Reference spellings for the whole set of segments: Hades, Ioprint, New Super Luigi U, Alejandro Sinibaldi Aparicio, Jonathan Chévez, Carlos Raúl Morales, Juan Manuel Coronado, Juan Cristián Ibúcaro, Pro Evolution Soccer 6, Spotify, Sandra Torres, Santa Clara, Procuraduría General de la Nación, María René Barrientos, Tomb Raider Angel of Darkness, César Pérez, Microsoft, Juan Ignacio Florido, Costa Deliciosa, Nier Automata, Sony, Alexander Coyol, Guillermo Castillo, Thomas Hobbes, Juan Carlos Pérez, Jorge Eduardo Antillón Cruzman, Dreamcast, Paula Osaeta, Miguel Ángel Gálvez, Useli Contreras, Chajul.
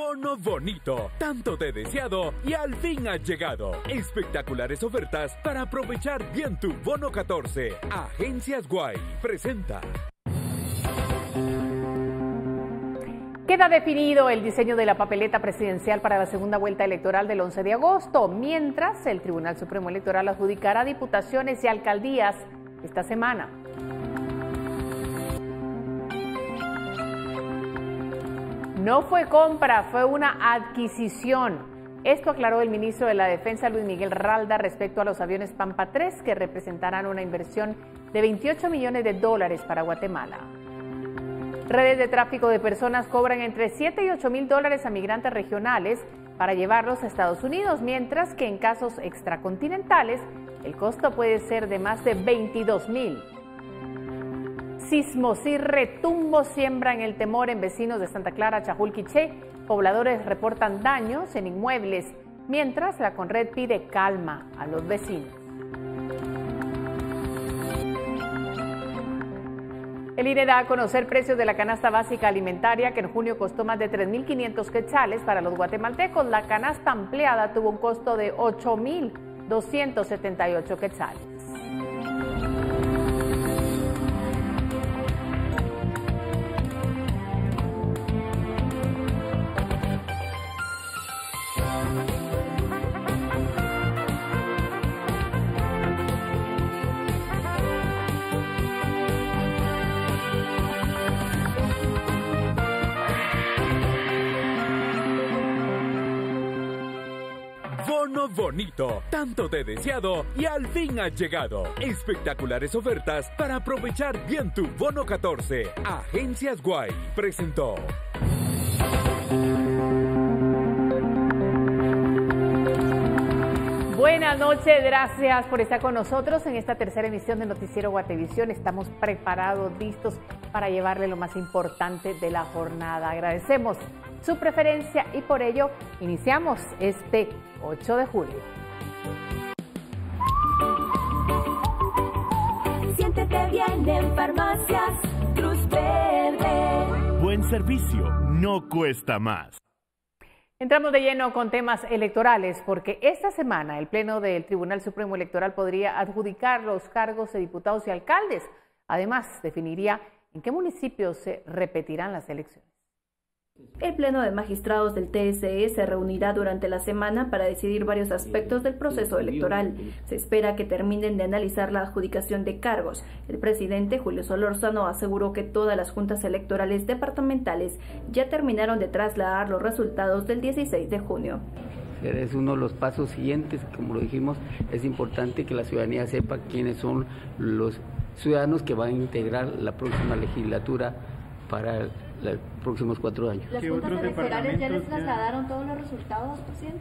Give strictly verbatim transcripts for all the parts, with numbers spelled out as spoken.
bono bonito, tanto de deseado y al fin ha llegado. Espectaculares ofertas para aprovechar bien tu bono catorce. Agencias Guay presenta. Queda definido el diseño de la papeleta presidencial para la segunda vuelta electoral del once de agosto, mientras el Tribunal Supremo Electoral adjudicará diputaciones y alcaldías esta semana. No fue compra, fue una adquisición. Esto aclaró el ministro de la Defensa, Luis Miguel Ralda, respecto a los aviones Pampa tres, que representarán una inversión de veintiocho millones de dólares para Guatemala. Redes de tráfico de personas cobran entre siete y ocho mil dólares a migrantes regionales para llevarlos a Estados Unidos, mientras que en casos extracontinentales el costo puede ser de más de veintidós mil. Sismos y retumbos siembran el temor en vecinos de Santa Clara, Chajul, Quiché. Pobladores reportan daños en inmuebles, mientras la Conred pide calma a los vecinos. El I N E da a conocer precios de la canasta básica alimentaria, que en junio costó más de tres mil quinientos quetzales para los guatemaltecos. La canasta ampliada tuvo un costo de ocho mil doscientos setenta y ocho quetzales. Bonito, tanto de deseado y al fin ha llegado. Espectaculares ofertas para aprovechar bien tu bono catorce. Agencias Guay presentó. Buenas noches, gracias por estar con nosotros en esta tercera emisión de Noticiero Guatevisión. Estamos preparados, listos para llevarle lo más importante de la jornada. Agradecemos su preferencia y por ello iniciamos este ocho de julio. Siéntete bien en Farmacias Cruz Verde. Buen servicio no cuesta más. Entramos de lleno con temas electorales porque esta semana el Pleno del Tribunal Supremo Electoral podría adjudicar los cargos de diputados y alcaldes. Además, definiría en qué municipios se repetirán las elecciones. El Pleno de Magistrados del T S E se reunirá durante la semana para decidir varios aspectos del proceso electoral. Se espera que terminen de analizar la adjudicación de cargos. El presidente Julio Solórzano aseguró que todas las juntas electorales departamentales ya terminaron de trasladar los resultados del dieciséis de junio. Es uno de los pasos siguientes, como lo dijimos, es importante que la ciudadanía sepa quiénes son los ciudadanos que van a integrar la próxima legislatura para el los próximos cuatro años. ¿Las juntas electorales ya les trasladaron todos los resultados, presidente?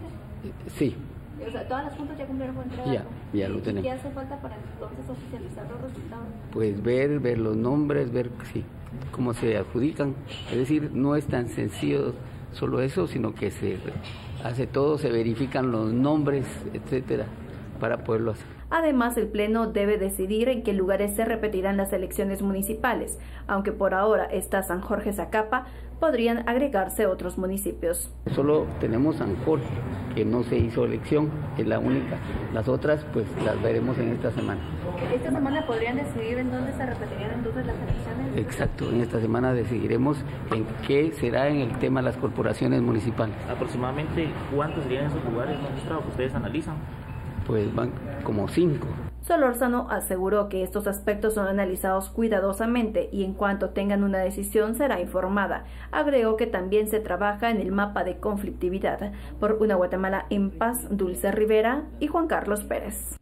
Sí. O sea, ¿todas las juntas ya cumplieron con entrega? Ya, ya lo tenemos. ¿Qué hace falta para entonces oficializar los resultados? Pues ver, ver los nombres, ver sí, cómo se adjudican. Es decir, no es tan sencillo solo eso, sino que se hace todo, se verifican los nombres, etcétera, para poderlo hacer. Además, el Pleno debe decidir en qué lugares se repetirán las elecciones municipales, aunque por ahora está San Jorge Zacapa, podrían agregarse otros municipios. Solo tenemos San Jorge, que no se hizo elección, es la única. Las otras, pues, las veremos en esta semana. ¿Esta semana podrían decidir en dónde se repetirían entonces las elecciones? Exacto, en esta semana decidiremos en qué será en el tema de las corporaciones municipales. ¿Aproximadamente cuántos serían esos lugares, magistrado, que ustedes analizan? Pues van como cinco. Solórzano aseguró que estos aspectos son analizados cuidadosamente y en cuanto tengan una decisión será informada. Agregó que también se trabaja en el mapa de conflictividad por una Guatemala en paz, Dulce Rivera y Juan Carlos Pérez.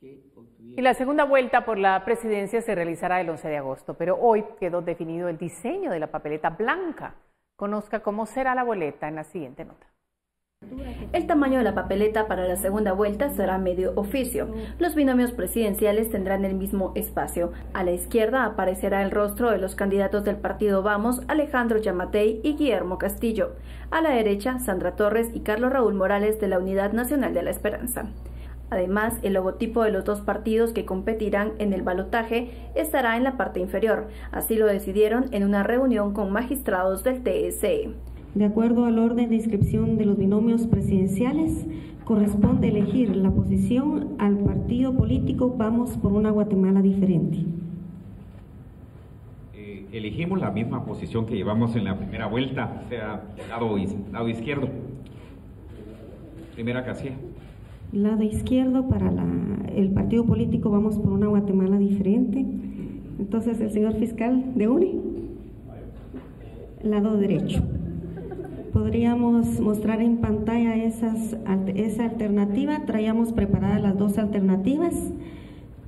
Y la segunda vuelta por la presidencia se realizará el once de agosto, pero hoy quedó definido el diseño de la papeleta blanca. Conozca cómo será la boleta en la siguiente nota. El tamaño de la papeleta para la segunda vuelta será medio oficio. Los binomios presidenciales tendrán el mismo espacio. A la izquierda aparecerá el rostro de los candidatos del partido Vamos, Alejandro Giammattei y Guillermo Castillo. A la derecha, Sandra Torres y Carlos Raúl Morales de la Unidad Nacional de la Esperanza. Además, el logotipo de los dos partidos que competirán en el balotaje estará en la parte inferior. Así lo decidieron en una reunión con magistrados del T S E. De acuerdo al orden de inscripción de los binomios presidenciales, corresponde elegir la posición al partido político Vamos por una Guatemala Diferente. Eh, elegimos la misma posición que llevamos en la primera vuelta, o sea, lado, lado izquierdo. Primera casilla. Lado izquierdo para la, el partido político Vamos por una Guatemala Diferente. Entonces, el señor fiscal de U N I. Lado derecho. Podríamos mostrar en pantalla esas, esa alternativa. Traíamos preparadas las dos alternativas,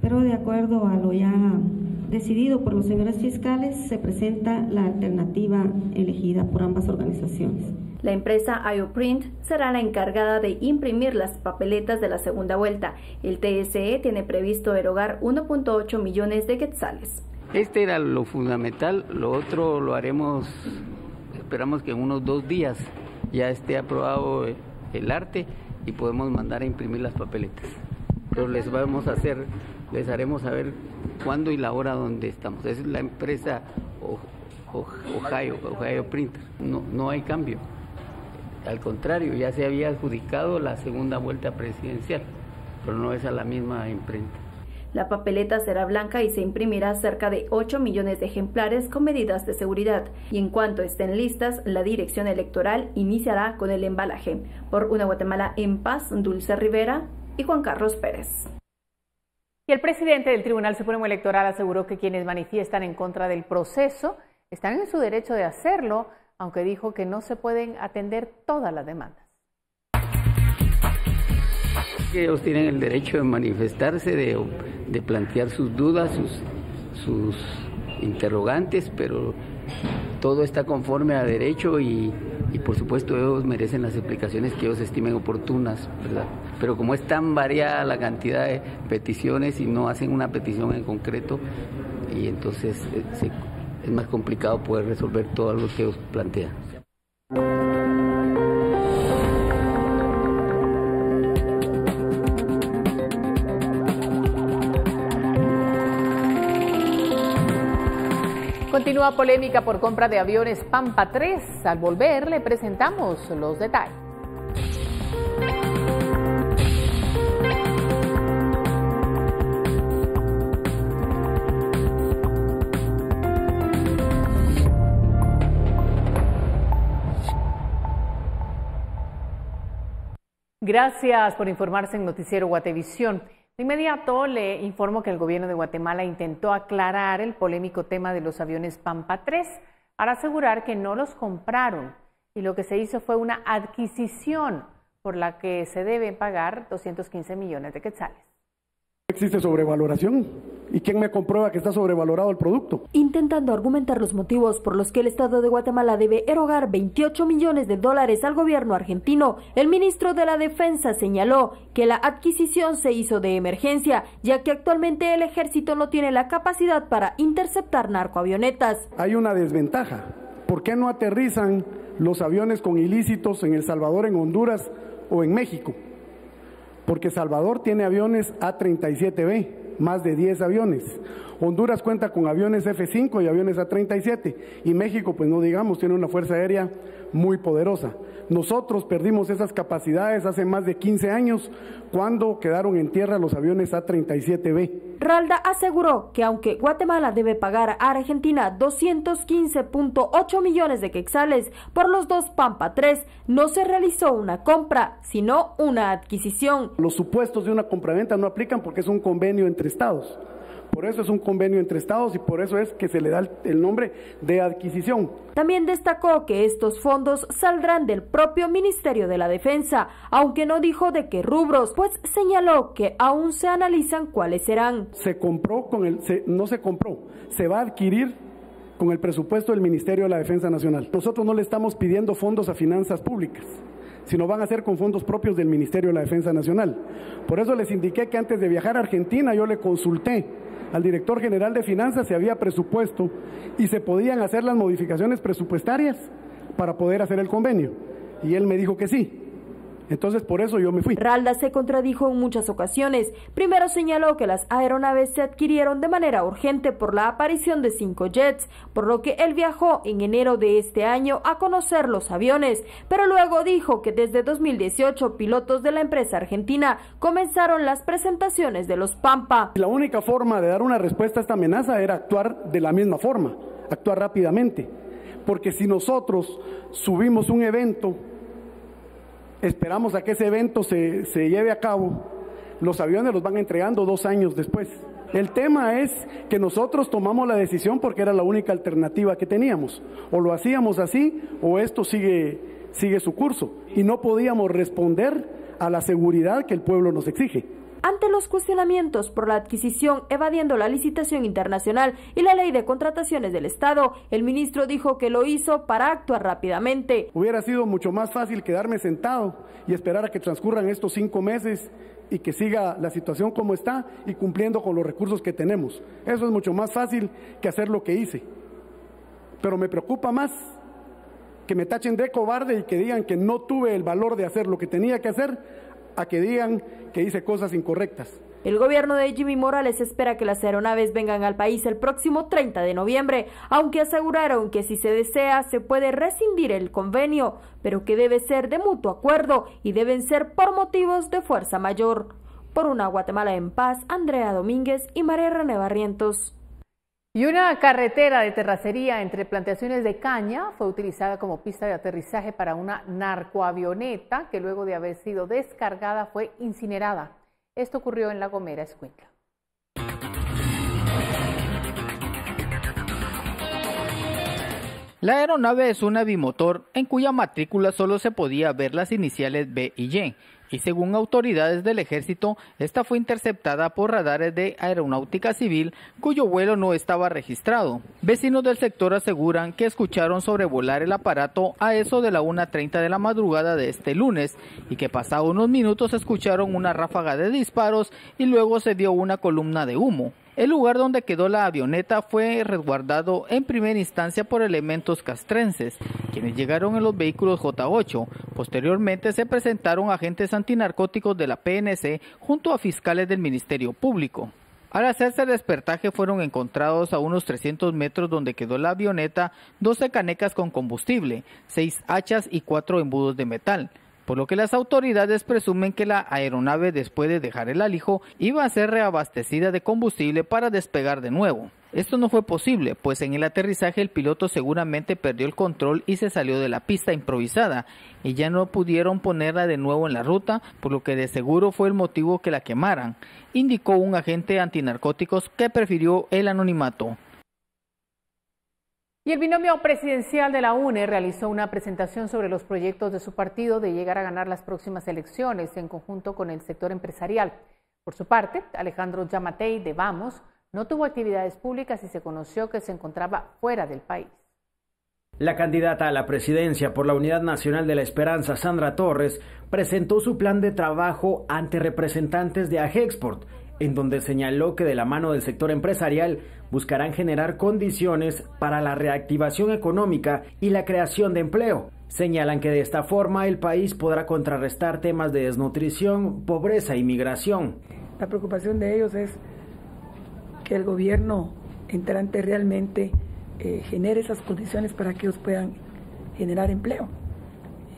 pero de acuerdo a lo ya decidido por los señores fiscales, se presenta la alternativa elegida por ambas organizaciones. La empresa Ioprint será la encargada de imprimir las papeletas de la segunda vuelta. El T S E tiene previsto erogar uno punto ocho millones de quetzales. Este era lo fundamental, lo otro lo haremos... Esperamos que en unos dos días ya esté aprobado el arte y podemos mandar a imprimir las papeletas. Pero les vamos a hacer, les haremos saber cuándo y la hora donde estamos. Es la empresa Ohio, Ohio Print. No, no hay cambio. Al contrario, ya se había adjudicado la segunda vuelta presidencial, pero no es a la misma imprenta. La papeleta será blanca y se imprimirá cerca de ocho millones de ejemplares con medidas de seguridad. Y en cuanto estén listas, la dirección electoral iniciará con el embalaje. Por una Guatemala en paz, Dulce Rivera y Juan Carlos Pérez. Y el presidente del Tribunal Supremo Electoral aseguró que quienes manifiestan en contra del proceso están en su derecho de hacerlo, aunque dijo que no se pueden atender todas las demandas. Ellos tienen el derecho de manifestarse, de, de plantear sus dudas, sus, sus interrogantes, pero todo está conforme a derecho y, y por supuesto ellos merecen las explicaciones que ellos estimen oportunas, ¿verdad? Pero como es tan variada la cantidad de peticiones y no hacen una petición en concreto, y entonces se, es más complicado poder resolver todo lo que ellos plantean. Continúa polémica por compra de aviones Pampa tres. Al volver le presentamos los detalles. Gracias por informarse en Noticiero Guatevisión. De inmediato le informo que el gobierno de Guatemala intentó aclarar el polémico tema de los aviones Pampa tres para asegurar que no los compraron y lo que se hizo fue una adquisición por la que se deben pagar doscientos quince millones de quetzales. ¿Existe sobrevaloración? ¿Y quién me comprueba que está sobrevalorado el producto? Intentando argumentar los motivos por los que el Estado de Guatemala debe erogar veintiocho millones de dólares al gobierno argentino, el ministro de la Defensa señaló que la adquisición se hizo de emergencia, ya que actualmente el ejército no tiene la capacidad para interceptar narcoavionetas. Hay una desventaja. ¿Por qué no aterrizan los aviones con ilícitos en El Salvador, en Honduras o en México? Porque Salvador tiene aviones A treinta y siete B, más de diez aviones. Honduras cuenta con aviones F cinco y aviones A treinta y siete. Y México, pues no digamos, tiene una fuerza aérea muy poderosa. Nosotros perdimos esas capacidades hace más de quince años cuando quedaron en tierra los aviones A treinta y siete B. Ralda aseguró que aunque Guatemala debe pagar a Argentina doscientos quince punto ocho millones de quetzales por los dos Pampa tres, no se realizó una compra, sino una adquisición. Los supuestos de una compraventa no aplican porque es un convenio entre estados. Por eso es un convenio entre estados y por eso es que se le da el nombre de adquisición. También destacó que estos fondos saldrán del propio Ministerio de la Defensa, aunque no dijo de qué rubros, pues señaló que aún se analizan cuáles serán. Se compró con el, se, no se compró, se va a adquirir con el presupuesto del Ministerio de la Defensa Nacional. Nosotros no le estamos pidiendo fondos a finanzas públicas, sino van a ser con fondos propios del Ministerio de la Defensa Nacional. Por eso les indiqué que antes de viajar a Argentina yo le consulté al director general de Finanzas si había presupuesto y se podían hacer las modificaciones presupuestarias para poder hacer el convenio. Y él me dijo que sí. Entonces, por eso yo me fui. Ralda se contradijo en muchas ocasiones. Primero señaló que las aeronaves se adquirieron de manera urgente por la aparición de cinco jets, por lo que él viajó en enero de este año a conocer los aviones, pero luego dijo que desde dos mil dieciocho pilotos de la empresa argentina comenzaron las presentaciones de los Pampa. La única forma de dar una respuesta a esta amenaza era actuar de la misma forma, actuar rápidamente, porque si nosotros subimos un evento, esperamos a que ese evento se, se lleve a cabo, los aviones los van entregando dos años después. El tema es que nosotros tomamos la decisión porque era la única alternativa que teníamos. O lo hacíamos así o esto sigue, sigue su curso. Y no podíamos responder a la seguridad que el pueblo nos exige. Ante los cuestionamientos por la adquisición, evadiendo la licitación internacional y la ley de contrataciones del Estado, el ministro dijo que lo hizo para actuar rápidamente. Hubiera sido mucho más fácil quedarme sentado y esperar a que transcurran estos cinco meses y que siga la situación como está y cumpliendo con los recursos que tenemos. Eso es mucho más fácil que hacer lo que hice. Pero me preocupa más que me tachen de cobarde y que digan que no tuve el valor de hacer lo que tenía que hacer, a que digan que hice cosas incorrectas. El gobierno de Jimmy Morales espera que las aeronaves vengan al país el próximo treinta de noviembre, aunque aseguraron que si se desea se puede rescindir el convenio, pero que debe ser de mutuo acuerdo y deben ser por motivos de fuerza mayor. Por una Guatemala en paz, Andrea Domínguez y María René Barrientos. Y una carretera de terracería entre plantaciones de caña fue utilizada como pista de aterrizaje para una narcoavioneta que luego de haber sido descargada fue incinerada. Esto ocurrió en La Gomera, Escuintla. La aeronave es una bimotor en cuya matrícula solo se podía ver las iniciales B y Y. Y según autoridades del ejército, esta fue interceptada por radares de Aeronáutica Civil, cuyo vuelo no estaba registrado. Vecinos del sector aseguran que escucharon sobrevolar el aparato a eso de la una treinta de la madrugada de este lunes, y que pasado unos minutos escucharon una ráfaga de disparos y luego se dio una columna de humo. El lugar donde quedó la avioneta fue resguardado en primera instancia por elementos castrenses, quienes llegaron en los vehículos J ocho. Posteriormente se presentaron agentes antinarcóticos de la P N C junto a fiscales del Ministerio Público. Al hacerse el despertaje fueron encontrados a unos trescientos metros donde quedó la avioneta doce canecas con combustible, seis hachas y cuatro embudos de metal, por lo que las autoridades presumen que la aeronave, después de dejar el alijo, iba a ser reabastecida de combustible para despegar de nuevo. Esto no fue posible, pues en el aterrizaje el piloto seguramente perdió el control y se salió de la pista improvisada, y ya no pudieron ponerla de nuevo en la ruta, por lo que de seguro fue el motivo que la quemaran, indicó un agente antinarcóticos que prefirió el anonimato. Y el binomio presidencial de la U N E realizó una presentación sobre los proyectos de su partido de llegar a ganar las próximas elecciones en conjunto con el sector empresarial. Por su parte, Alejandro Giammattei de Vamos no tuvo actividades públicas y se conoció que se encontraba fuera del país. La candidata a la presidencia por la Unidad Nacional de la Esperanza, Sandra Torres, presentó su plan de trabajo ante representantes de AGEXPORT, en donde señaló que de la mano del sector empresarial buscarán generar condiciones para la reactivación económica y la creación de empleo. Señalan que de esta forma el país podrá contrarrestar temas de desnutrición, pobreza y migración. La preocupación de ellos es que el gobierno entrante realmente eh, genere esas condiciones para que ellos puedan generar empleo.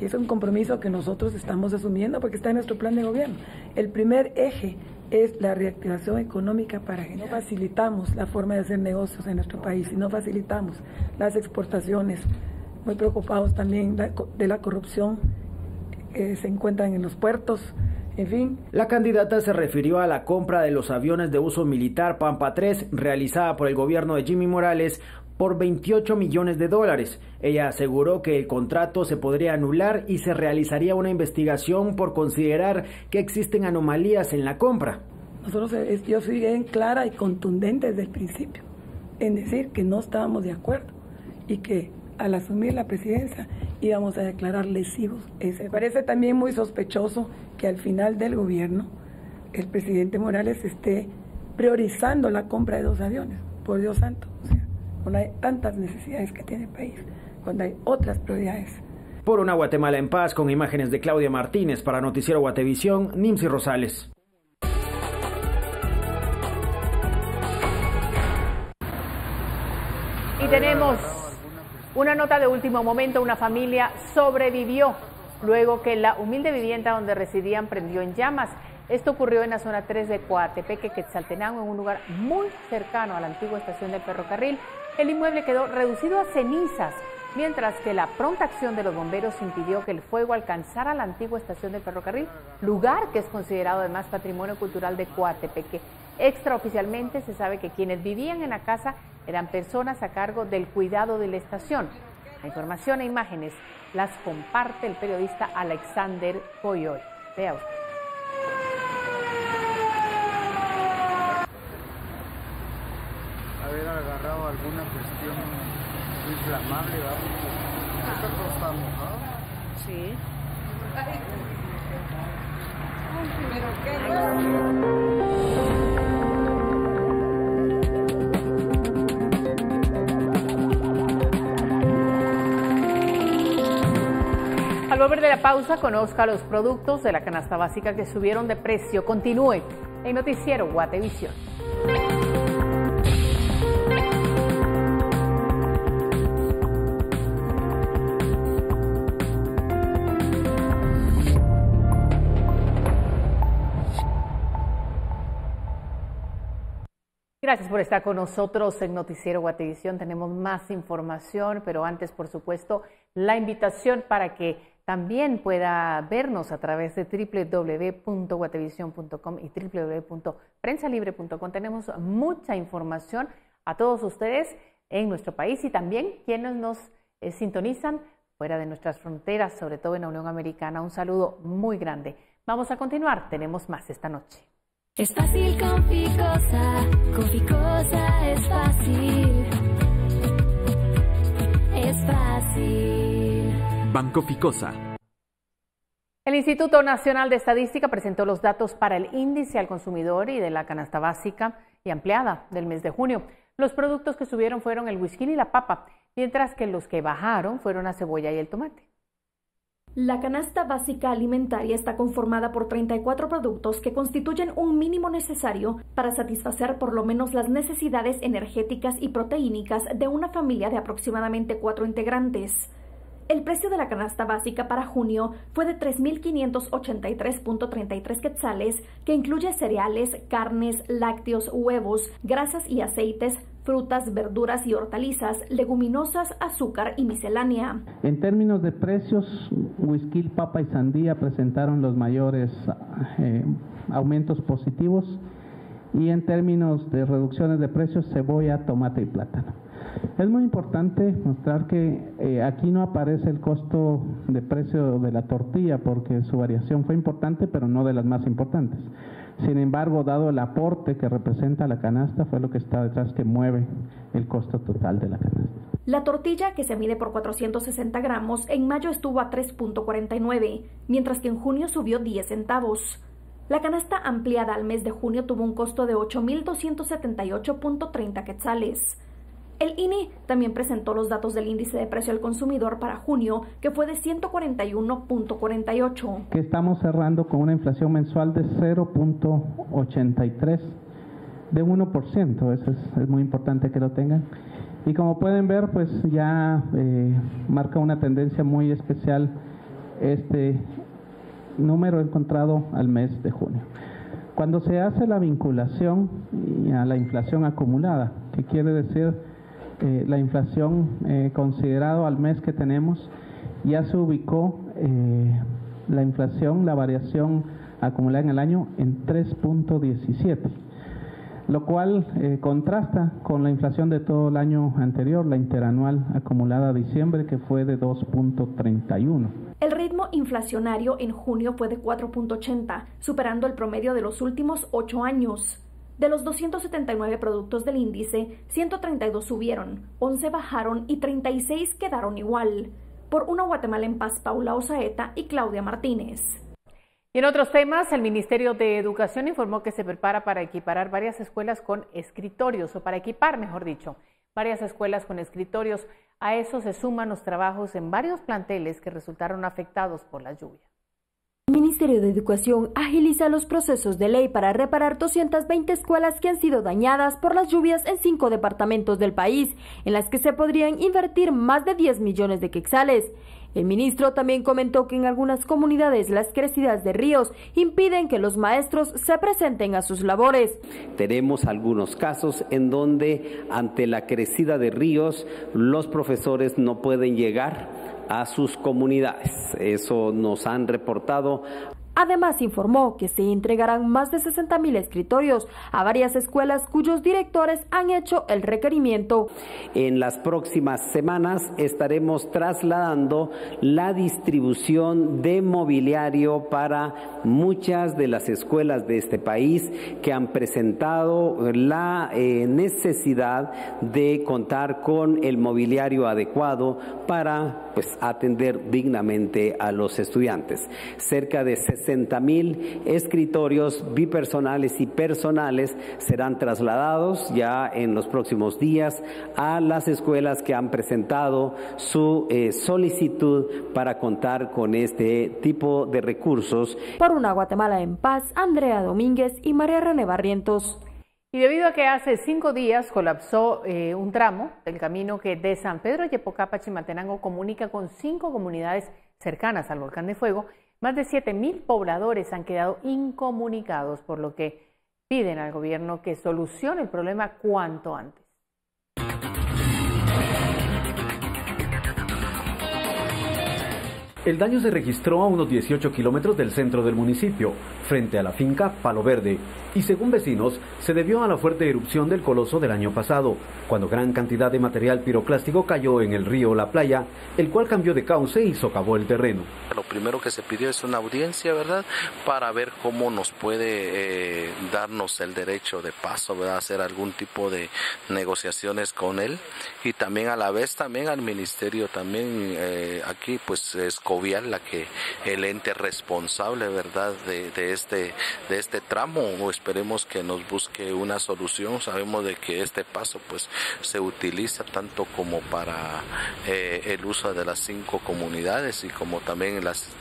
Y es un compromiso que nosotros estamos asumiendo porque está en nuestro plan de gobierno. El primer eje es la reactivación económica para que no facilitamos la forma de hacer negocios en nuestro país y no facilitamos las exportaciones. Muy preocupados también de la corrupción que se encuentran en los puertos, en fin. La candidata se refirió a la compra de los aviones de uso militar Pampa tres realizada por el gobierno de Jimmy Morales por veintiocho millones de dólares. Ella aseguró que el contrato se podría anular y se realizaría una investigación por considerar que existen anomalías en la compra. Nosotros, yo soy bien clara y contundente desde el principio en decir que no estábamos de acuerdo y que al asumir la presidencia íbamos a declarar lesivos. Me parece también muy sospechoso que al final del gobierno el presidente Morales esté priorizando la compra de dos aviones, por Dios santo. O sea, cuando hay tantas necesidades que tiene el país, cuando hay otras prioridades. Por una Guatemala en paz, con imágenes de Claudia Martínez para Noticiero Guatevisión, Nimsi Rosales. Y tenemos una nota de último momento. Una familia sobrevivió luego que la humilde vivienda donde residían prendió en llamas. Esto ocurrió en la zona tres de Coatepeque, Quetzaltenango, en un lugar muy cercano a la antigua estación del ferrocarril. El inmueble quedó reducido a cenizas, mientras que la pronta acción de los bomberos impidió que el fuego alcanzara la antigua estación del ferrocarril, lugar que es considerado además patrimonio cultural de Coatepeque. Extraoficialmente se sabe que quienes vivían en la casa eran personas a cargo del cuidado de la estación. La información e imágenes las comparte el periodista Alexander Coyol. Vea usted. Haber agarrado alguna cuestión inflamable, ¿verdad? Esto todo está mojado. Sí. Al volver de la pausa, conozca los productos de la canasta básica que subieron de precio. Continúe en Noticiero Guatevisión. Gracias por estar con nosotros en Noticiero Guatevisión. Tenemos más información, pero antes, por supuesto, la invitación para que también pueda vernos a través de doble u doble u doble u punto guatevisión punto com y doble u doble u doble u punto prensa libre punto com. Tenemos mucha información a todos ustedes en nuestro país y también quienes nos eh, sintonizan fuera de nuestras fronteras, sobre todo en la Unión Americana. Un saludo muy grande. Vamos a continuar, tenemos más esta noche. Es fácil con Ficosa, con Ficosa es fácil, es fácil. Banco Ficosa. El Instituto Nacional de Estadística presentó los datos para el índice al consumidor y de la canasta básica y ampliada del mes de junio. Los productos que subieron fueron el whisky y la papa, mientras que los que bajaron fueron la cebolla y el tomate. La canasta básica alimentaria está conformada por treinta y cuatro productos que constituyen un mínimo necesario para satisfacer por lo menos las necesidades energéticas y proteínicas de una familia de aproximadamente cuatro integrantes. El precio de la canasta básica para junio fue de tres mil quinientos ochenta y tres punto treinta y tres quetzales, que incluye cereales, carnes, lácteos, huevos, grasas y aceites, frutas, verduras y hortalizas, leguminosas, azúcar y miscelánea. En términos de precios, whisky, papa y sandía presentaron los mayores eh, aumentos positivos, y en términos de reducciones de precios, cebolla, tomate y plátano. Es muy importante mostrar que eh, aquí no aparece el costo de precio de la tortilla, porque su variación fue importante, pero no de las más importantes. Sin embargo, dado el aporte que representa la canasta, fue lo que está detrás que mueve el costo total de la canasta. La tortilla, que se mide por cuatrocientos sesenta gramos, en mayo estuvo a tres punto cuarenta y nueve, mientras que en junio subió diez centavos. La canasta ampliada al mes de junio tuvo un costo de ocho mil doscientos setenta y ocho punto treinta quetzales. El I N E también presentó los datos del índice de precio al consumidor para junio, que fue de ciento cuarenta y uno punto cuarenta y ocho. Que estamos cerrando con una inflación mensual de cero punto ochenta y tres, de uno por ciento, eso es, es muy importante que lo tengan. Y como pueden ver, pues ya eh, marca una tendencia muy especial este número encontrado al mes de junio. Cuando se hace la vinculación a la inflación acumulada, que quiere decir eh, la inflación eh, considerado al mes que tenemos, ya se ubicó eh, la inflación, la variación acumulada en el año en tres punto diecisiete, lo cual eh, contrasta con la inflación de todo el año anterior, la interanual acumulada a diciembre, que fue de dos punto treinta y uno. El ritmo inflacionario en junio fue de cuatro punto ochenta, superando el promedio de los últimos ocho años. De los doscientos setenta y nueve productos del índice, ciento treinta y dos subieron, once bajaron y treinta y seis quedaron igual. Por una Guatemala en paz, Paula Osaeta y Claudia Martínez. Y en otros temas, el Ministerio de Educación informó que se prepara para equiparar varias escuelas con escritorios, o para equipar, mejor dicho, varias escuelas con escritorios. A eso se suman los trabajos en varios planteles que resultaron afectados por la lluvia. El Ministerio de Educación agiliza los procesos de ley para reparar doscientas veinte escuelas que han sido dañadas por las lluvias en cinco departamentos del país, en las que se podrían invertir más de diez millones de quetzales. El ministro también comentó que en algunas comunidades las crecidas de ríos impiden que los maestros se presenten a sus labores. Tenemos algunos casos en donde ante la crecida de ríos los profesores no pueden llegar a sus comunidades. Eso nos han reportado. Además, informó que se entregarán más de sesenta mil escritorios a varias escuelas cuyos directores han hecho el requerimiento. En las próximas semanas estaremos trasladando la distribución de mobiliario para muchas de las escuelas de este país que han presentado la eh, necesidad de contar con el mobiliario adecuado para pues, atender dignamente a los estudiantes. Cerca de sesenta mil escritorios bipersonales y personales serán trasladados ya en los próximos días a las escuelas que han presentado su eh, solicitud para contar con este tipo de recursos. Por una Guatemala en paz, Andrea Domínguez y María René Barrientos. Y debido a que hace cinco días colapsó eh, un tramo del camino que de San Pedro Yepocapa a Chimaltenango comunica con cinco comunidades cercanas al Volcán de Fuego, más de siete mil pobladores han quedado incomunicados, por lo que piden al gobierno que solucione el problema cuanto antes. El daño se registró a unos dieciocho kilómetros del centro del municipio, frente a la finca Palo Verde, y según vecinos, se debió a la fuerte erupción del coloso del año pasado, cuando gran cantidad de material piroclástico cayó en el río La Playa, el cual cambió de cauce y socavó el terreno. Lo primero que se pidió es una audiencia, ¿verdad?, para ver cómo nos puede eh, darnos el derecho de paso, ¿verdad?, hacer algún tipo de negociaciones con él, y también a la vez también al ministerio, también eh, aquí pues es la que el ente responsable, verdad, de, de este de este tramo. Esperemos que nos busque una solución. Sabemos de que este paso pues se utiliza tanto como para eh, el uso de las cinco comunidades y como también las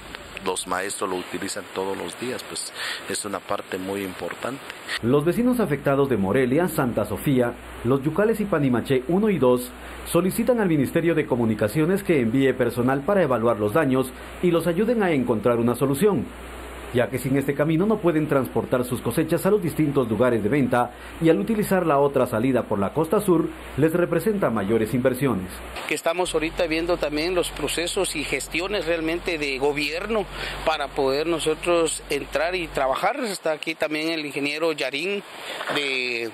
los maestros lo utilizan todos los días, pues es una parte muy importante. Los vecinos afectados de Morelia, Santa Sofía, Los Yucales y Panimaché uno y dos solicitan al Ministerio de Comunicaciones que envíe personal para evaluar los daños y los ayuden a encontrar una solución, ya que sin este camino no pueden transportar sus cosechas a los distintos lugares de venta y al utilizar la otra salida por la costa sur les representa mayores inversiones. Que estamos ahorita viendo también los procesos y gestiones realmente de gobierno para poder nosotros entrar y trabajar. Está aquí también el ingeniero Yarín de...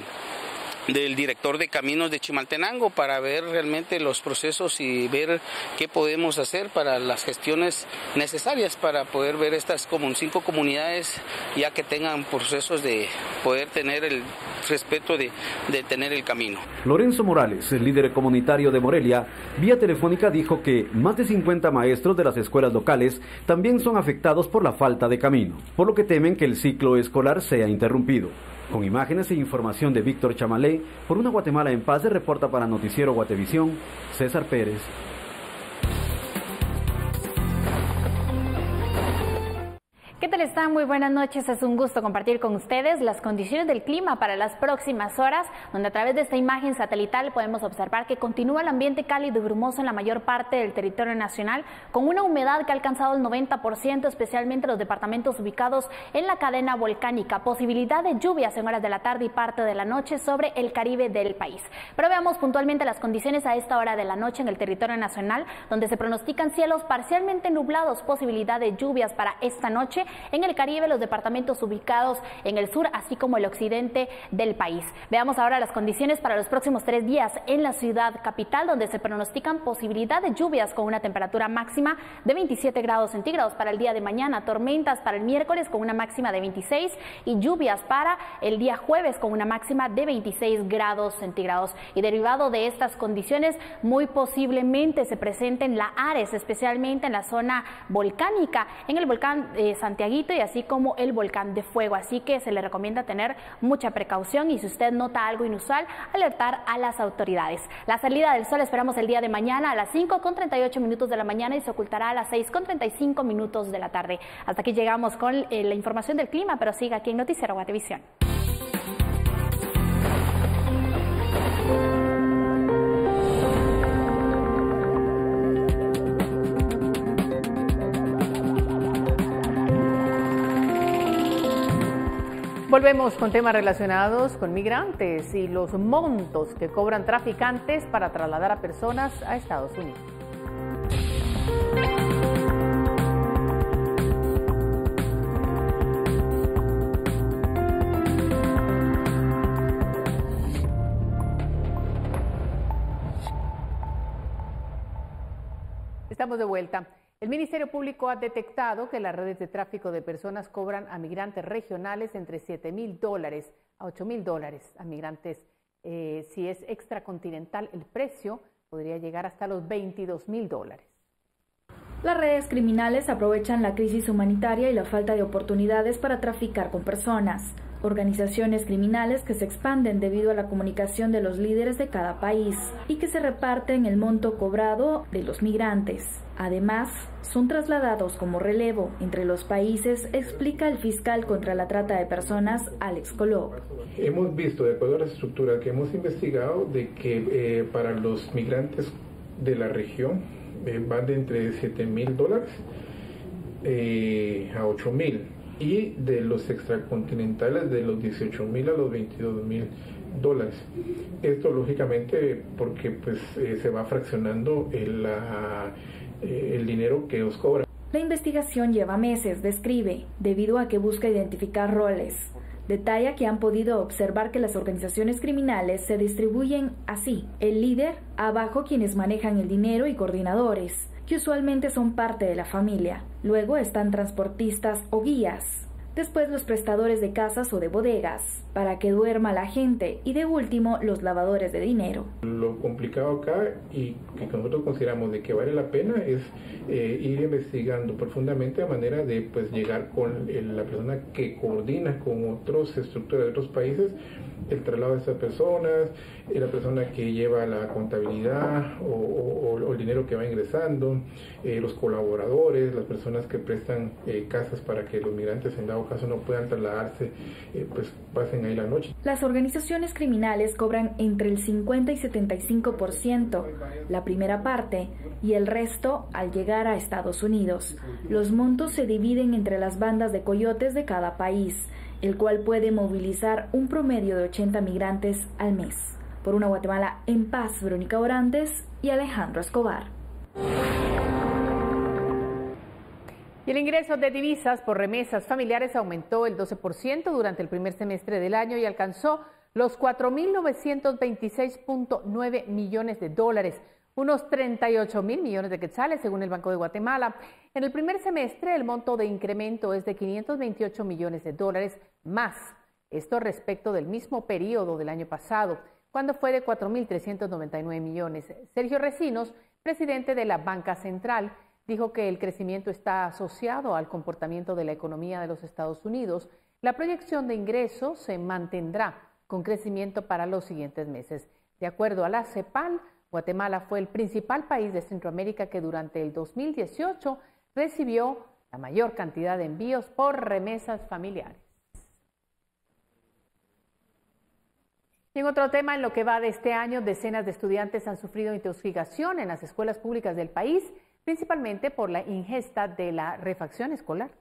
del director de Caminos de Chimaltenango para ver realmente los procesos y ver qué podemos hacer para las gestiones necesarias para poder ver estas como cinco comunidades ya que tengan procesos de poder tener el respeto de, de tener el camino. Lorenzo Morales, el líder comunitario de Morelia, vía telefónica dijo que más de cincuenta maestros de las escuelas locales también son afectados por la falta de camino, por lo que temen que el ciclo escolar sea interrumpido. Con imágenes e información de Víctor Chamalé, por una Guatemala en paz, se reporta para Noticiero Guatevisión, César Pérez. ¿Qué tal están? Muy buenas noches, es un gusto compartir con ustedes las condiciones del clima para las próximas horas, donde a través de esta imagen satelital podemos observar que continúa el ambiente cálido y brumoso en la mayor parte del territorio nacional, con una humedad que ha alcanzado el noventa por ciento, especialmente los departamentos ubicados en la cadena volcánica, posibilidad de lluvias en horas de la tarde y parte de la noche sobre el Caribe del país. Pero veamos puntualmente las condiciones a esta hora de la noche en el territorio nacional, donde se pronostican cielos parcialmente nublados, posibilidad de lluvias para esta noche. En el Caribe, los departamentos ubicados en el sur, así como el occidente del país. Veamos ahora las condiciones para los próximos tres días en la ciudad capital, donde se pronostican posibilidad de lluvias con una temperatura máxima de veintisiete grados centígrados para el día de mañana, tormentas para el miércoles con una máxima de veintiséis y lluvias para el día jueves con una máxima de veintiséis grados centígrados. Y derivado de estas condiciones, muy posiblemente se presenten la Ares, especialmente en la zona volcánica, en el volcán eh, Santa Santiaguito y así como el Volcán de Fuego. Así que se le recomienda tener mucha precaución y si usted nota algo inusual, alertar a las autoridades. La salida del sol esperamos el día de mañana a las cinco con treinta y ocho minutos de la mañana y se ocultará a las seis con treinta y cinco minutos de la tarde. Hasta aquí llegamos con eh, la información del clima, pero sigue aquí en Noticiero Guatevisión. Volvemos con temas relacionados con migrantes y los montos que cobran traficantes para trasladar a personas a Estados Unidos. Estamos de vuelta. El Ministerio Público ha detectado que las redes de tráfico de personas cobran a migrantes regionales entre siete mil dólares a ocho mil dólares a migrantes. Eh, si es extracontinental, el precio podría llegar hasta los veintidós mil dólares. Las redes criminales aprovechan la crisis humanitaria y la falta de oportunidades para traficar con personas. Organizaciones criminales que se expanden debido a la comunicación de los líderes de cada país y que se reparten el monto cobrado de los migrantes. Además, son trasladados como relevo entre los países, explica el fiscal contra la trata de personas, Alex Colop. Hemos visto, de acuerdo a las estructuras que hemos investigado, de que eh, para los migrantes de la región eh, van de entre siete mil dólares eh, a ocho mil y de los extracontinentales de los dieciocho mil a los veintidós mil dólares. Esto lógicamente porque pues, eh, se va fraccionando el, la... el dinero que os cobra. La investigación lleva meses, describe, debido a que busca identificar roles. Detalla que han podido observar que las organizaciones criminales se distribuyen así: el líder, abajo quienes manejan el dinero y coordinadores, que usualmente son parte de la familia. Luego están transportistas o guías. Después los prestadores de casas o de bodegas, para que duerma la gente. Y de último, los lavadores de dinero. Lo complicado acá y que nosotros consideramos de que vale la pena es eh, ir investigando profundamente a manera de pues, llegar con eh, la persona que coordina con otras estructuras de otros países el traslado de esas personas, eh, la persona que lleva la contabilidad o, o, o el dinero que va ingresando, eh, los colaboradores, las personas que prestan eh, casas para que los migrantes en la caso no puedan trasladarse, eh, pues pasen ahí la noche. Las organizaciones criminales cobran entre el cincuenta y setenta y cinco por ciento, la primera parte, y el resto al llegar a Estados Unidos. Los montos se dividen entre las bandas de coyotes de cada país, el cual puede movilizar un promedio de ochenta migrantes al mes. Por una Guatemala en paz, Verónica Orantes y Alejandro Escobar. Y el ingreso de divisas por remesas familiares aumentó el doce por ciento durante el primer semestre del año y alcanzó los cuatro mil novecientos veintiséis punto nueve millones de dólares, unos treinta y ocho mil millones de quetzales según el Banco de Guatemala. En el primer semestre el monto de incremento es de quinientos veintiocho millones de dólares más, esto respecto del mismo periodo del año pasado, cuando fue de cuatro mil trescientos noventa y nueve millones. Sergio Recinos, presidente de la Banca Central, dijo que el crecimiento está asociado al comportamiento de la economía de los Estados Unidos. La proyección de ingresos se mantendrá con crecimiento para los siguientes meses. De acuerdo a la CEPAL, Guatemala fue el principal país de Centroamérica que durante el dos mil dieciocho recibió la mayor cantidad de envíos por remesas familiares. Y en otro tema, en lo que va de este año, decenas de estudiantes han sufrido intoxicación en las escuelas públicas del país, principalmente por la ingesta de la refacción escolar.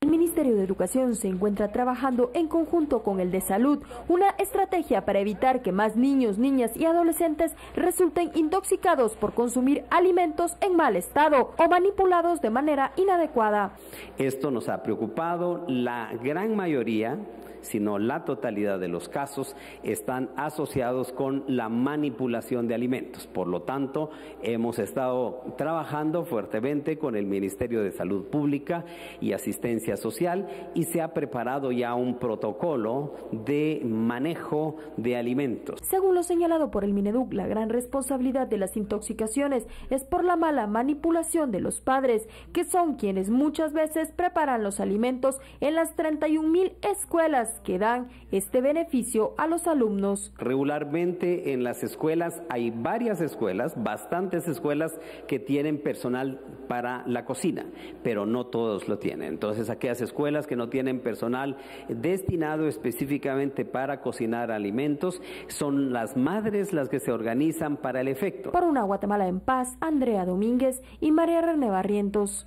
El Ministerio de Educación se encuentra trabajando en conjunto con el de Salud una estrategia para evitar que más niños, niñas y adolescentes resulten intoxicados por consumir alimentos en mal estado o manipulados de manera inadecuada. Esto nos ha preocupado. La gran mayoría, sino la totalidad de los casos, están asociados con la manipulación de alimentos. Por lo tanto, hemos estado trabajando fuertemente con el Ministerio de Salud Pública y Asistencia Social social y se ha preparado ya un protocolo de manejo de alimentos. Según lo señalado por el Mineduc, la gran responsabilidad de las intoxicaciones es por la mala manipulación de los padres, que son quienes muchas veces preparan los alimentos en las treinta y un mil escuelas que dan este beneficio a los alumnos. Regularmente en las escuelas hay varias escuelas, bastantes escuelas que tienen personal para la cocina, pero no todos lo tienen. Entonces, aquellas escuelas que no tienen personal destinado específicamente para cocinar alimentos, son las madres las que se organizan para el efecto. Por una Guatemala en paz, Andrea Domínguez y María René Barrientos.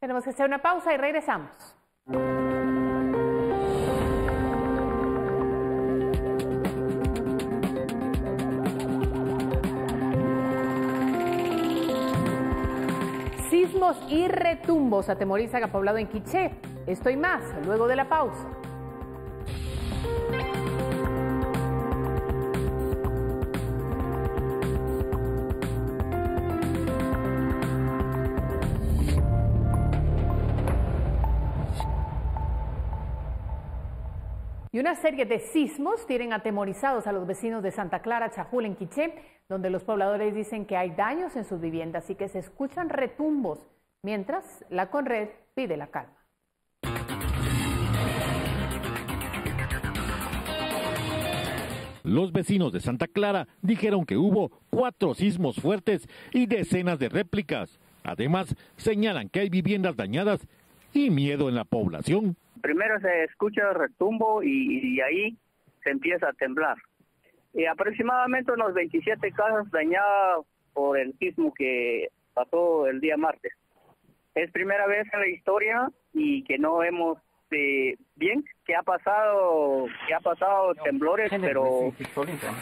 Tenemos que hacer una pausa y regresamos. Sismos y retumbos atemorizan a poblado en Quiché. Esto y más luego de la pausa. Y una serie de sismos tienen atemorizados a los vecinos de Santa Clara, Chajul, en Quiché, donde los pobladores dicen que hay daños en sus viviendas y que se escuchan retumbos, mientras la Conred pide la calma. Los vecinos de Santa Clara dijeron que hubo cuatro sismos fuertes y decenas de réplicas. Además, señalan que hay viviendas dañadas y miedo en la población. Primero se escucha el retumbo y, y ahí se empieza a temblar. Y aproximadamente unos veintisiete casas dañadas por el sismo que pasó el día martes. Es primera vez en la historia y que no vemos eh, bien que ha pasado que ha pasado temblores, pero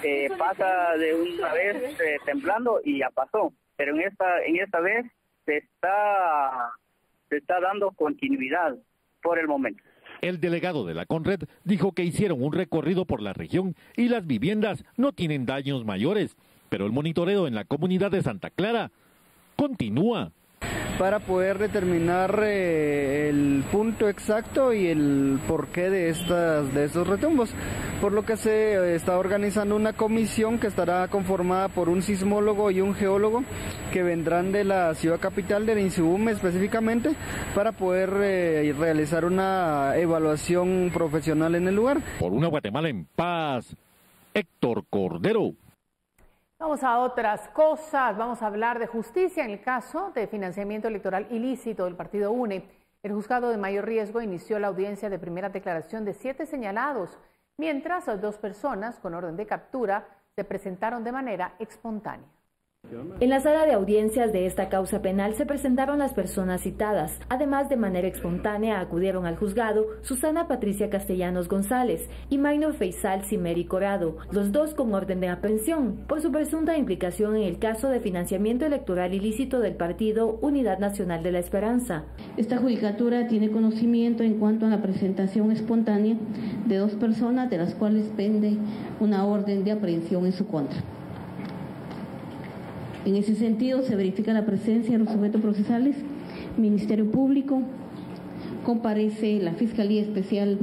eh, pasa de una vez eh, temblando y ya pasó. Pero en esta en esta vez se está se está dando continuidad por el momento. El delegado de la Conred dijo que hicieron un recorrido por la región y las viviendas no tienen daños mayores, pero el monitoreo en la comunidad de Santa Clara continúa. Para poder determinar eh, el punto exacto y el porqué de estas de estos retumbos, por lo que se está organizando una comisión que estará conformada por un sismólogo y un geólogo que vendrán de la ciudad capital del INSIBUM específicamente para poder eh, realizar una evaluación profesional en el lugar. Por una Guatemala en paz, Héctor Cordero. Vamos a otras cosas, vamos a hablar de justicia en el caso de financiamiento electoral ilícito del partido UNE. El juzgado de mayor riesgo inició la audiencia de primera declaración de siete señalados, mientras las dos personas con orden de captura se presentaron de manera espontánea. En la sala de audiencias de esta causa penal se presentaron las personas citadas. Además, de manera espontánea acudieron al juzgado Susana Patricia Castellanos González y Maynor Feisal Cimeri Corado, los dos con orden de aprehensión por su presunta implicación en el caso de financiamiento electoral ilícito del partido Unidad Nacional de la Esperanza. Esta judicatura tiene conocimiento en cuanto a la presentación espontánea de dos personas de las cuales pende una orden de aprehensión en su contra. En ese sentido, se verifica la presencia de los sujetos procesales, Ministerio Público, comparece la Fiscalía Especial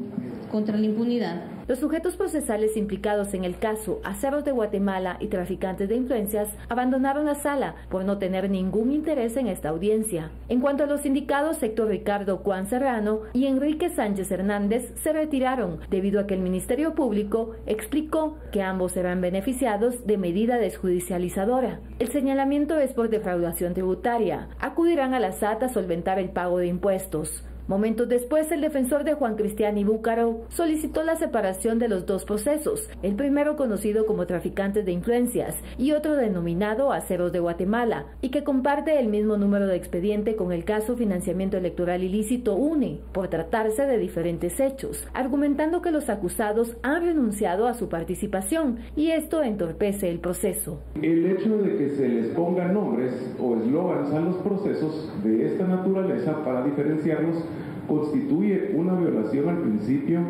contra la Impunidad. Los sujetos procesales implicados en el caso Aceros de Guatemala y traficantes de influencias abandonaron la sala por no tener ningún interés en esta audiencia. En cuanto a los sindicados, Héctor Ricardo Juan Serrano y Enrique Sánchez Hernández se retiraron debido a que el Ministerio Público explicó que ambos serán beneficiados de medida desjudicializadora. El señalamiento es por defraudación tributaria. Acudirán a la S A T a solventar el pago de impuestos. Momentos después, el defensor de Juan Cristián Ibúcaro solicitó la separación de los dos procesos, el primero conocido como Traficantes de Influencias y otro denominado Aceros de Guatemala, y que comparte el mismo número de expediente con el caso Financiamiento Electoral Ilícito UNE, por tratarse de diferentes hechos, argumentando que los acusados han renunciado a su participación y esto entorpece el proceso. El hecho de que se les ponga nombres o eslogans a los procesos de esta naturaleza para diferenciarlos constituye una violación al principio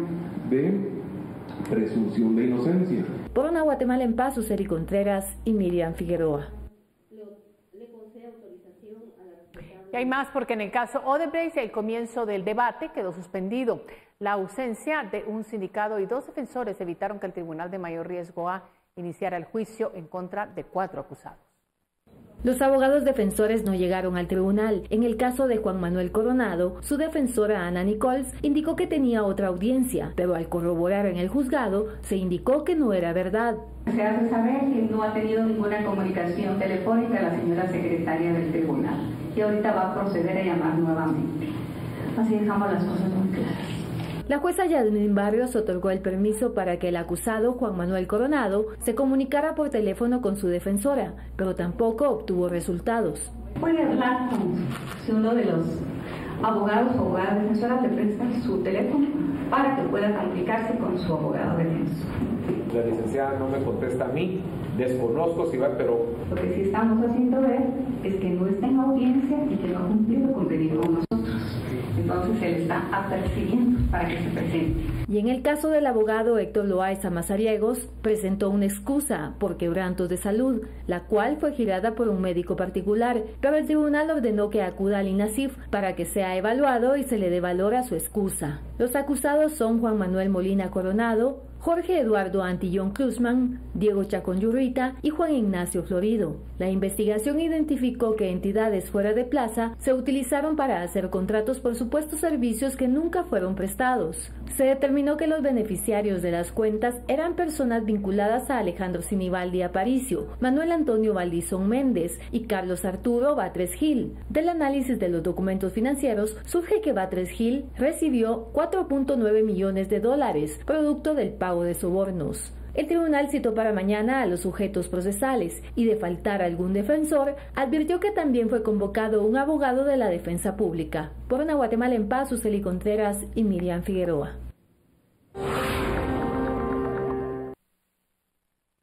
de presunción de inocencia. Por una Guatemala en paz, Useli Contreras y Miriam Figueroa. Y hay más porque en el caso Odebrecht el comienzo del debate quedó suspendido. La ausencia de un sindicado y dos defensores evitaron que el Tribunal de Mayor Riesgo A iniciara el juicio en contra de cuatro acusados. Los abogados defensores no llegaron al tribunal. En el caso de Juan Manuel Coronado, su defensora Ana Nichols indicó que tenía otra audiencia, pero al corroborar en el juzgado, se indicó que no era verdad. Se hace saber que no ha tenido ninguna comunicación telefónica la señora secretaria del tribunal y ahorita va a proceder a llamar nuevamente. Así dejamos las cosas muy claras. La jueza Yasmín Barrios otorgó el permiso para que el acusado Juan Manuel Coronado se comunicara por teléfono con su defensora, pero tampoco obtuvo resultados. Puede hablar con si uno de los abogados o abogada defensora le presta su teléfono para que pueda comunicarse con su abogado defensor. La licenciada no me contesta a mí, desconozco si va, pero... Lo que sí estamos haciendo ver es que no está en audiencia y que no ha cumplido con nosotros. Entonces se le está apercibiendo para que se presente. Y en el caso del abogado Héctor Loaiza Mazariegos, presentó una excusa por quebrantos de salud, la cual fue girada por un médico particular, pero el tribunal ordenó que acuda al INASIF para que sea evaluado y se le dé valor a su excusa. Los acusados son Juan Manuel Molina Coronado, Jorge Eduardo Antillón Cruzman, Diego Chacón Yurrita y Juan Ignacio Florido. La investigación identificó que entidades fuera de plaza se utilizaron para hacer contratos por supuestos servicios que nunca fueron prestados. Se determinó que los beneficiarios de las cuentas eran personas vinculadas a Alejandro Sinibaldi Aparicio, Manuel Antonio Valdizón Méndez y Carlos Arturo Batres Gil. Del análisis de los documentos financieros surge que Batres Gil recibió cuatro punto nueve millones de dólares, producto del pago de sobornos. El tribunal citó para mañana a los sujetos procesales y, de faltar algún defensor, advirtió que también fue convocado un abogado de la defensa pública. Por una Guatemala en paz, Useli Contreras y Miriam Figueroa.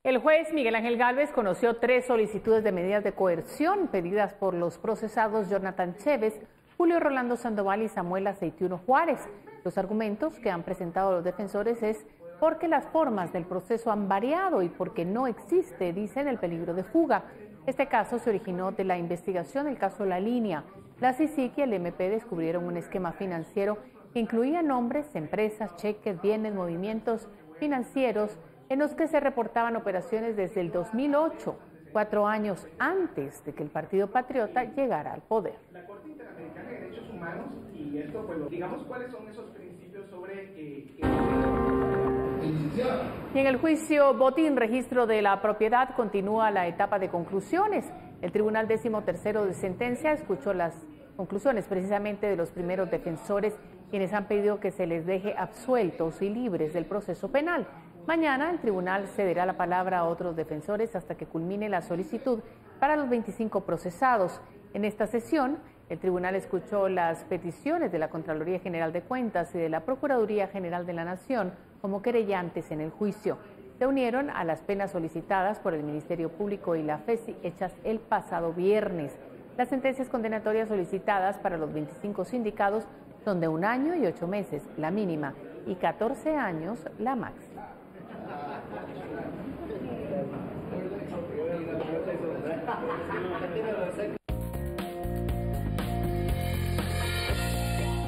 El juez Miguel Ángel Gálvez conoció tres solicitudes de medidas de coerción pedidas por los procesados Jonathan Chévez, Julio Rolando Sandoval y Samuel Aceituno Juárez. Los argumentos que han presentado los defensores es porque las formas del proceso han variado y porque no existe, dicen, el peligro de fuga. Este caso se originó de la investigación del caso La Línea. La C I C I C y el M P descubrieron un esquema financiero que incluía nombres, empresas, cheques, bienes, movimientos financieros en los que se reportaban operaciones desde el dos mil ocho, cuatro años antes de que el Partido Patriota llegara al poder. La Corte Interamericana de Derechos Humanos y esto, pues, digamos, ¿cuáles son esos principios sobre...? Eh, que... Y en el juicio Botín, registro de la propiedad, continúa la etapa de conclusiones. El Tribunal Décimo Tercero de Sentencia escuchó las conclusiones precisamente de los primeros defensores, quienes han pedido que se les deje absueltos y libres del proceso penal. Mañana el tribunal cederá la palabra a otros defensores hasta que culmine la solicitud para los veinticinco procesados. En esta sesión, el tribunal escuchó las peticiones de la Contraloría General de Cuentas y de la Procuraduría General de la Nación como querellantes en el juicio. Se unieron a las penas solicitadas por el Ministerio Público y la FECI hechas el pasado viernes. Las sentencias condenatorias solicitadas para los veinticinco sindicados son de un año y ocho meses, la mínima, y catorce años, la máxima.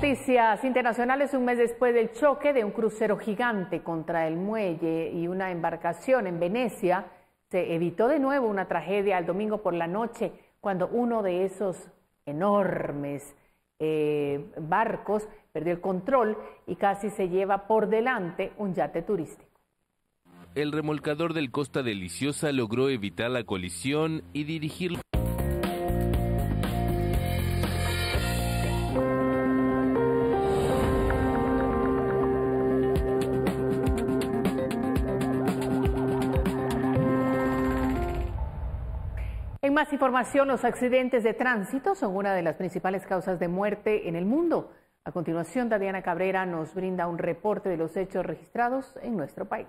Noticias internacionales. Un mes después del choque de un crucero gigante contra el muelle y una embarcación en Venecia, se evitó de nuevo una tragedia el domingo por la noche, cuando uno de esos enormes eh, barcos perdió el control y casi se lleva por delante un yate turístico. El remolcador del Costa Deliciosa logró evitar la colisión y dirigirlo. En más información, los accidentes de tránsito son una de las principales causas de muerte en el mundo. A continuación, Dadiana Cabrera nos brinda un reporte de los hechos registrados en nuestro país.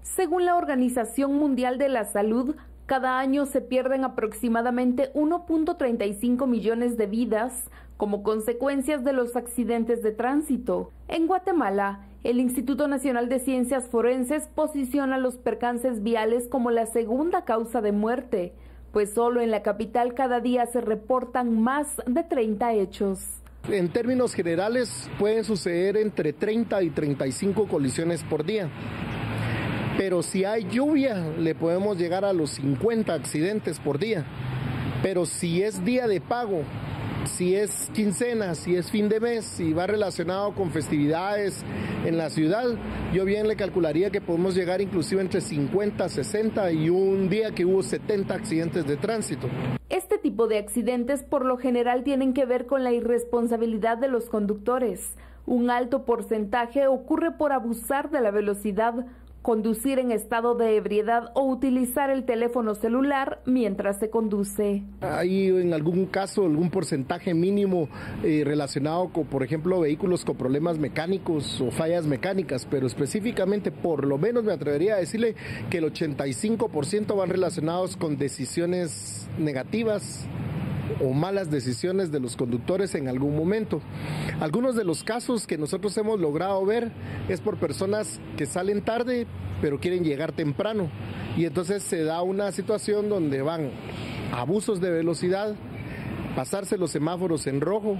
Según la Organización Mundial de la Salud, cada año se pierden aproximadamente uno punto treinta y cinco millones de vidas como consecuencias de los accidentes de tránsito. En Guatemala, el Instituto Nacional de Ciencias Forenses posiciona los percances viales como la segunda causa de muerte, pues solo en la capital cada día se reportan más de treinta hechos. En términos generales pueden suceder entre treinta y treinta y cinco colisiones por día, pero si hay lluvia le podemos llegar a los cincuenta accidentes por día, pero si es día de pago, si es quincena, si es fin de mes, si va relacionado con festividades en la ciudad, yo bien le calcularía que podemos llegar inclusive entre cincuenta, sesenta y un día que hubo setenta accidentes de tránsito. Este tipo de accidentes por lo general tienen que ver con la irresponsabilidad de los conductores. Un alto porcentaje ocurre por abusar de la velocidad, conducir en estado de ebriedad o utilizar el teléfono celular mientras se conduce. Hay en algún caso algún porcentaje mínimo eh, relacionado con, por ejemplo, vehículos con problemas mecánicos o fallas mecánicas, pero específicamente, por lo menos me atrevería a decirle que el ochenta y cinco por ciento van relacionados con decisiones negativas o malas decisiones de los conductores en algún momento. Algunos de los casos que nosotros hemos logrado ver es por personas que salen tarde pero quieren llegar temprano, y entonces se da una situación donde van abusos de velocidad, pasarse los semáforos en rojo,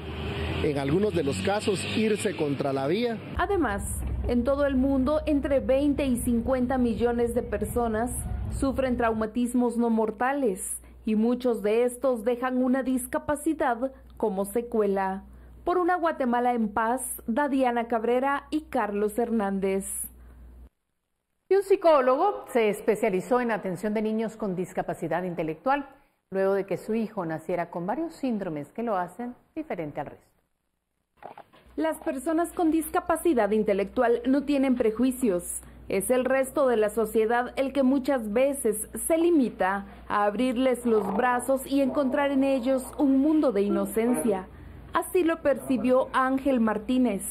en algunos de los casos irse contra la vía. Además, en todo el mundo, entre veinte y cincuenta millones de personas sufren traumatismos no mortales, y muchos de estos dejan una discapacidad como secuela. Por una Guatemala en paz, Dadiana Cabrera y Carlos Hernández. Y un psicólogo se especializó en atención de niños con discapacidad intelectual, luego de que su hijo naciera con varios síndromes que lo hacen diferente al resto. Las personas con discapacidad intelectual no tienen prejuicios. Es el resto de la sociedad el que muchas veces se limita a abrirles los brazos y encontrar en ellos un mundo de inocencia. Así lo percibió Ángel Martínez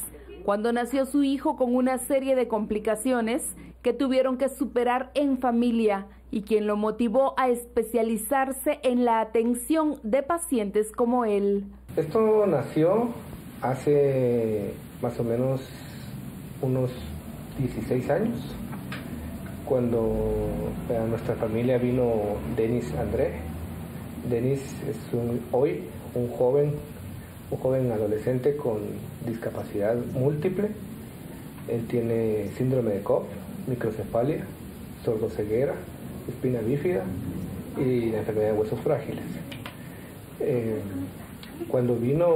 cuando nació su hijo con una serie de complicaciones que tuvieron que superar en familia, y quien lo motivó a especializarse en la atención de pacientes como él. Esto nació hace más o menos unos dieciséis años, cuando a nuestra familia vino Denis André. Denis es un, hoy un joven, un joven adolescente con discapacidad múltiple. Él tiene síndrome de C O P, microcefalia, sordoceguera, espina bífida y la enfermedad de huesos frágiles. Eh, cuando vino,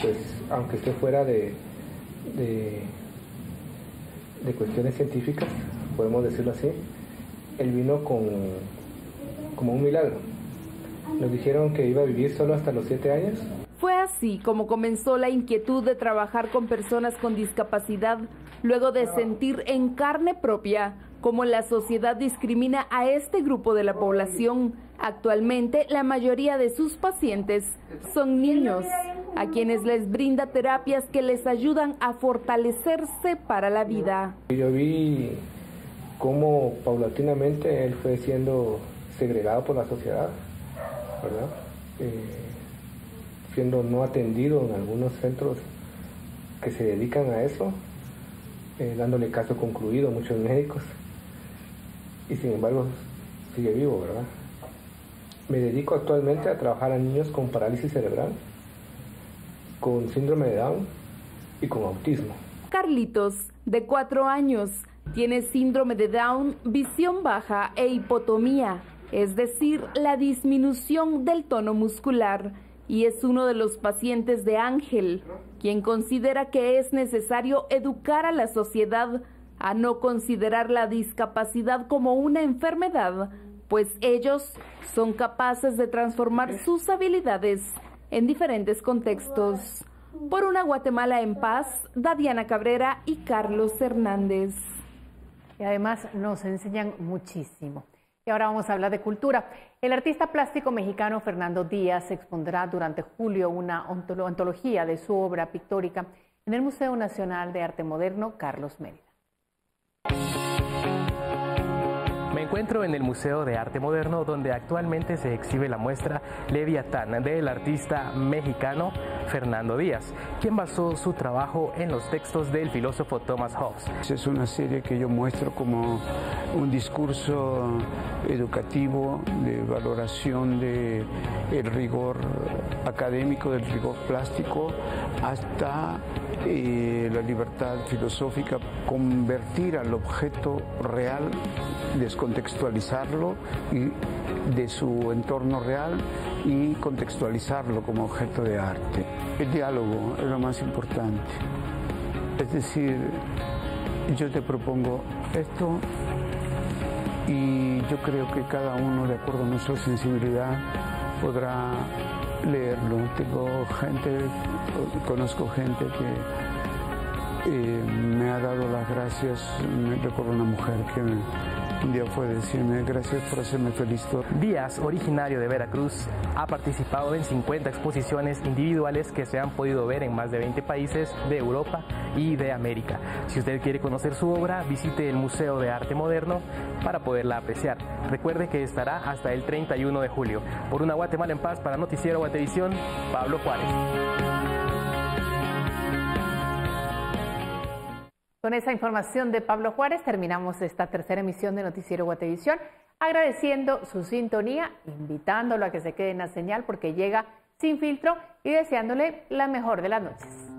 pues aunque esté fuera de... de de cuestiones científicas, podemos decirlo así, él vino con, como un milagro. Nos dijeron que iba a vivir solo hasta los siete años. Fue así como comenzó la inquietud de trabajar con personas con discapacidad, luego de sentir en carne propia cómo la sociedad discrimina a este grupo de la población. Actualmente, la mayoría de sus pacientes son niños, a quienes les brinda terapias que les ayudan a fortalecerse para la vida. Yo vi cómo paulatinamente él fue siendo segregado por la sociedad, ¿verdad? Eh, siendo no atendido en algunos centros que se dedican a eso, eh, dándole caso concluido a muchos médicos, y sin embargo sigue vivo, ¿verdad? Me dedico actualmente a trabajar a niños con parálisis cerebral, con síndrome de Down y con autismo. Carlitos, de cuatro años, tiene síndrome de Down, visión baja e hipotomía, es decir, la disminución del tono muscular, y es uno de los pacientes de Ángel, quien considera que es necesario educar a la sociedad a no considerar la discapacidad como una enfermedad, pues ellos son capaces de transformar sus habilidades en diferentes contextos. Por una Guatemala en paz, Dadiana Cabrera y Carlos Hernández. Y además nos enseñan muchísimo. Y ahora vamos a hablar de cultura. El artista plástico mexicano Fernando Díaz expondrá durante julio una antología de su obra pictórica en el Museo Nacional de Arte Moderno Carlos Mérida. encuentro en el Museo de Arte Moderno, donde actualmente se exhibe la muestra Leviatán del artista mexicano Fernando Díaz, quien basó su trabajo en los textos del filósofo Thomas Hobbes. Es una serie que yo muestro como un discurso educativo de valoración del rigor académico, del rigor plástico, hasta eh, la libertad filosófica, convertir al objeto real, descontextualizarlo y de su entorno real y contextualizarlo como objeto de arte. El diálogo es lo más importante, es decir, yo te propongo esto y yo creo que cada uno, de acuerdo a nuestra sensibilidad, podrá leerlo. Tengo gente, conozco gente que eh, me ha dado las gracias. Me recuerdo una mujer que me, un día fue decirme gracias por hacerme feliz. Díaz, originario de Veracruz, ha participado en cincuenta exposiciones individuales que se han podido ver en más de veinte países de Europa y de América. Si usted quiere conocer su obra, visite el Museo de Arte Moderno para poderla apreciar. Recuerde que estará hasta el treinta y uno de julio. Por una Guatemala en paz, para Noticiero Guatevisión, Pablo Juárez. Con esa información de Pablo Juárez terminamos esta tercera emisión de Noticiero Guatevisión, agradeciendo su sintonía, invitándolo a que se quede en la señal porque llega Sin Filtro y deseándole la mejor de las noches.